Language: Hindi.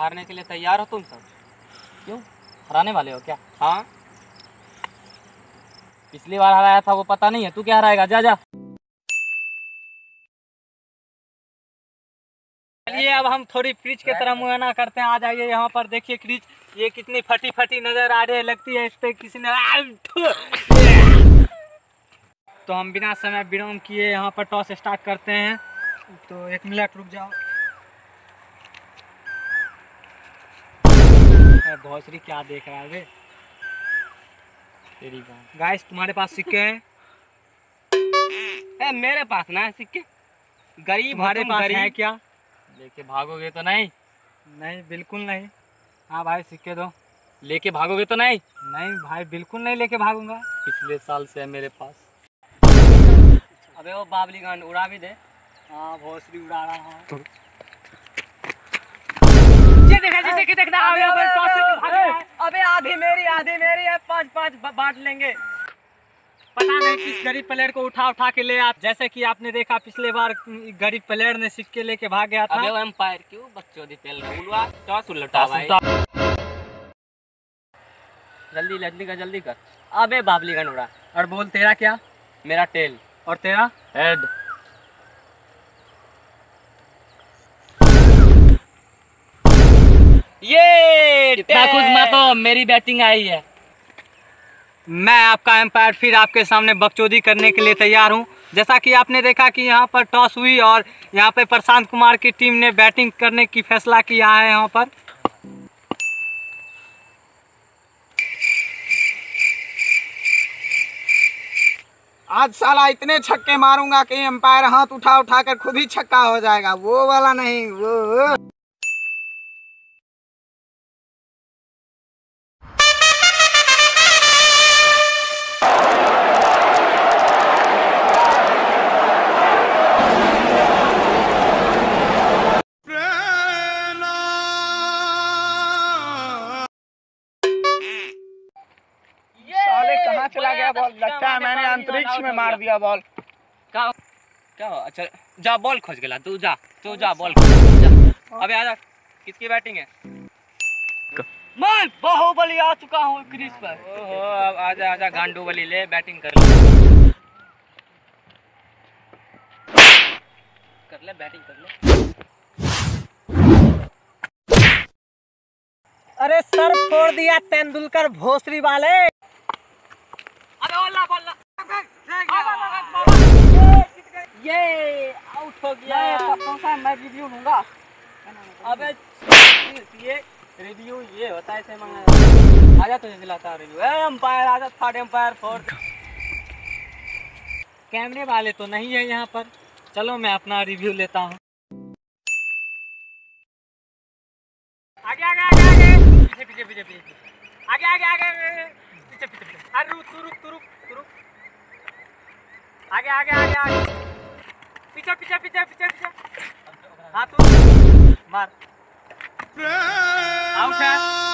हारने के लिए तैयार हो तुम सब? क्यों, हराने वाले हो क्या? हाँ, पिछली बार हराया था वो पता नहीं है, तू क्या हराएगा? जा जा। चलिए अब हम थोड़ी क्रीज के तरह मुआयना करते हैं। आ जाइए यहाँ पर, देखिए क्रीज ये कितनी फटी फटी नजर आ रही है, लगती है इस पे किसी ने। तो हम बिना समय विराम किए यहाँ पर टॉस स्टार्ट करते हैं। तो 1 मिनट रुक जाओ। भोसरी क्या देख रहा है वे? तेरी बात। गाइस तुम्हारे पास सिक्के हैं? ए, मेरे पास ना है सिक्के। गरीब हमारे पास है क्या? लेके भागोगे तो नहीं? नहीं, बिल्कुल नहीं। हाँ भाई सिक्के दो। लेके भागोगे तो नहीं? नहीं भाई, बिल्कुल नहीं लेके भागूंगा। पिछले साल से है मेरे पास। अबे वो बाबली गांड उड़ा भी दे। हाँ भोसरी उड़ा रहा है। जैसे कि देखना अबे आधी मेरी है, 5-5 बांट लेंगे। पता नहीं किस गरीब प्लेयर को उठा उठा के ले आप, जैसे कि आपने देखा पिछले बार गरीब प्लेयर ने सिक्के लेके भाग गया था। अबे एम्पायर क्यों बच्चों दी तेल बुलवा, टॉस उलटा भाई, जल्दी जल्दी कर, जल्दी कर। अबे बाबली का उड़ा। और बोल तेरा क्या? मेरा टेल। और तेरा? हेड। ये तो मेरी बैटिंग आई है। मैं आपका एम्पायर फिर आपके सामने बकचोदी करने के लिए तैयार हूं। जैसा कि आपने देखा कि यहां पर टॉस हुई और यहां पे प्रशांत कुमार की टीम ने बैटिंग करने की फैसला किया है। यहां पर आज साला इतने छक्के मारूंगा कि एम्पायर हाथ उठा उठा कर खुद ही छक्का हो जाएगा। वो वाला नहीं, वो चला गया बॉल। लगता है मैंने अंतरिक्ष में मार दिया बॉल। क्या क्या? अच्छा जा, बॉल खोज गया। तू जा बॉल खोज जा। अबे आजा, किसकी बैटिंग है? मैं बाहुबली आ चुका हूँ क्रीज पर। ओहो, अब आजा आजा गांडू बली ले, बैटिंग कर ले बैटिंग कर ले। अरे सर फोड़ दिया तेंदुलकर भोसरी वाले। ये आउट हो गया। मैं रिव्यू लूंगा। अबे ये रिव्यू ये होता है, इसे मांगा। आजा तुझे दिलाता रिव्यू। एम्पायर आजा, थर्ड एम्पायर, फोर्थ। कैमरे वाले तो नहीं है यहाँ पर। चलो मैं अपना रिव्यू लेता हूँ। आगे आगे आगे आगे, पीछे पीछे पीछे पीछे, आगे आगे आगे, पीछे पीछे। अरे रुक, आगे आगे आगे आगे, पीछे पीछे पीछे पीछे पीछे। हाँ तू मार, आउट है।